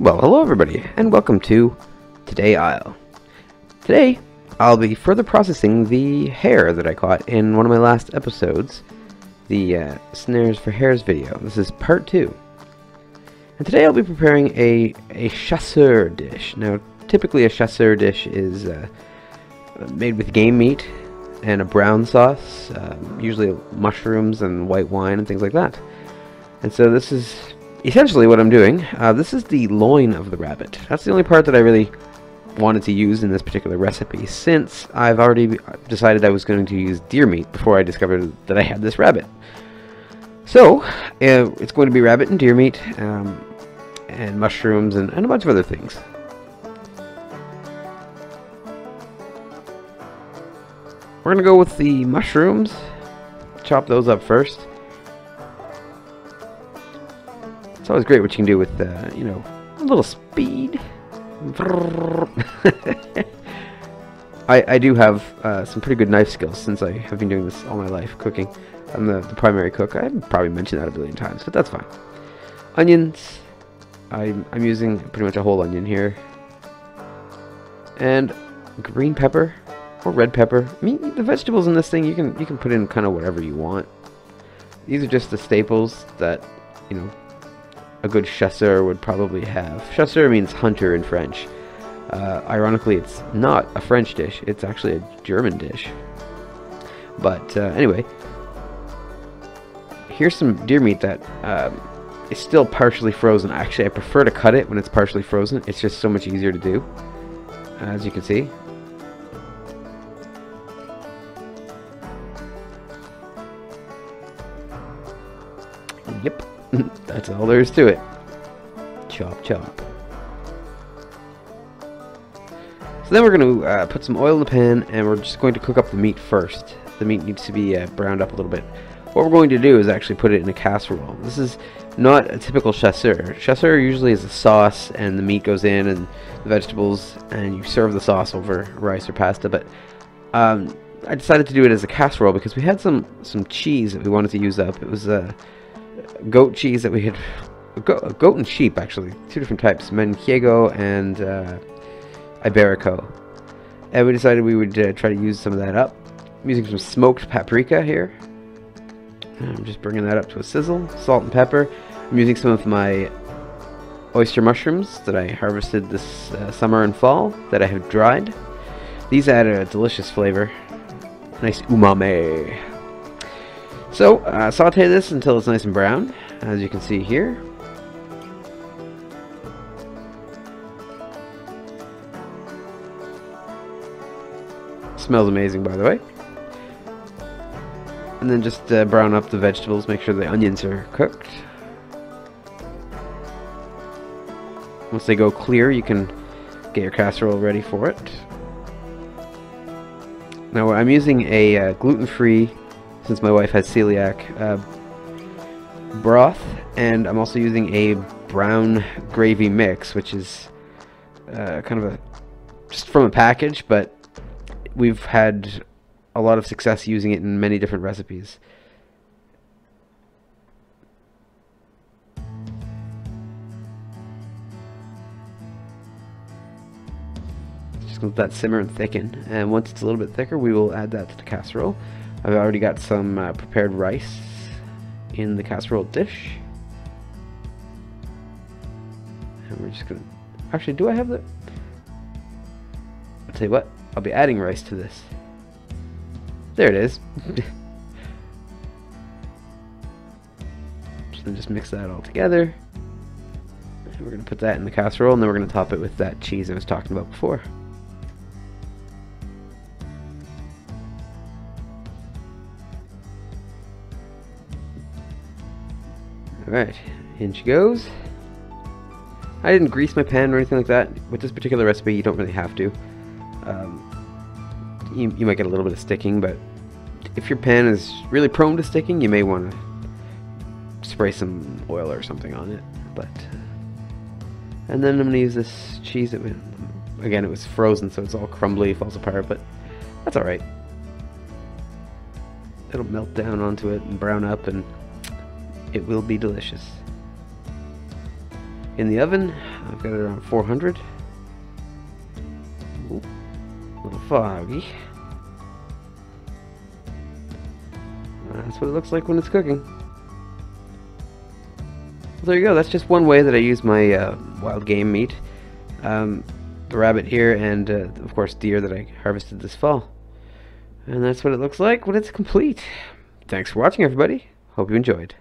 Well, hello everybody, and welcome to Today Isle. Today, I'll be further processing the hare that I caught in one of my last episodes, the snares for hares video. This is part 2. And today I'll be preparing a chasseur dish. Now, typically a chasseur dish is made with game meat and a brown sauce, usually mushrooms and white wine and things like that. And so this is essentially what I'm doing. This is the loin of the rabbit. That's the only part that I really wanted to use in this particular recipe, since I've already decided I was going to use deer meat before I discovered that I had this rabbit. So it's going to be rabbit and deer meat and mushrooms and a bunch of other things. We're going to go with the mushrooms, chop those up first. It's always great what you can do with, you know, a little speed. I do have some pretty good knife skills, since I have been doing this all my life, cooking. I'm the primary cook. I've probably mentioned that a billion times, but that's fine. Onions. I'm using pretty much a whole onion here. And green pepper or red pepper. I mean, the vegetables in this thing, you can put in kind of whatever you want. These are just the staples that, you know, a good chasseur would probably have. Chasseur means hunter in French. Ironically, it's not a French dish. It's actually a German dish. But anyway, here's some deer meat that is still partially frozen. Actually, I prefer to cut it when it's partially frozen. It's just so much easier to do, as you can see. Yep. That's all there is to it. Chop, chop. So then we're going to put some oil in the pan, and we're just going to cook up the meat first. The meat needs to be browned up a little bit. What we're going to do is actually put it in a casserole. This is not a typical chasseur. Chasseur usually is a sauce, and the meat goes in, and the vegetables, and you serve the sauce over rice or pasta. But I decided to do it as a casserole because we had some cheese that we wanted to use up. It was goat cheese that we had, goat and sheep actually, two different types, Manchego and Iberico. And we decided we would try to use some of that up. I'm using some smoked paprika here. And I'm just bringing that up to a sizzle. Salt and pepper. I'm using some of my oyster mushrooms that I harvested this summer and fall that I have dried. These add a delicious flavor. Nice umami. So, saute this until it's nice and brown, as you can see here. Smells amazing, by the way. And then just brown up the vegetables, make sure the onions are cooked. Once they go clear, you can get your casserole ready for it. Now, I'm using a gluten-free, since my wife has celiac, broth, and I'm also using a brown gravy mix, which is kind of just from a package, but we've had a lot of success using it in many different recipes. Just let that simmer and thicken, and once it's a little bit thicker, we will add that to the casserole. I've already got some prepared rice in the casserole dish. And we're just going to... Actually, do I have the... I'll tell you what, I'll be adding rice to this. There it is. So then just mix that all together. And we're going to put that in the casserole, and then we're going to top it with that cheese I was talking about before. Alright, in she goes. I didn't grease my pan or anything like that. With this particular recipe, you don't really have to. You might get a little bit of sticking, but if your pan is really prone to sticking, you may want to spray some oil or something on it. But, and then I'm going to use this cheese. That again, it was frozen, so it's all crumbly, falls apart, but that's alright. It'll melt down onto it and brown up, and it will be delicious. In the oven, I've got it around 400. Ooh, a little foggy. That's what it looks like when it's cooking. Well, there you go. That's just one way that I use my wild game meat. The rabbit here and, of course, deer that I harvested this fall. And that's what it looks like when it's complete. Thanks for watching, everybody. Hope you enjoyed.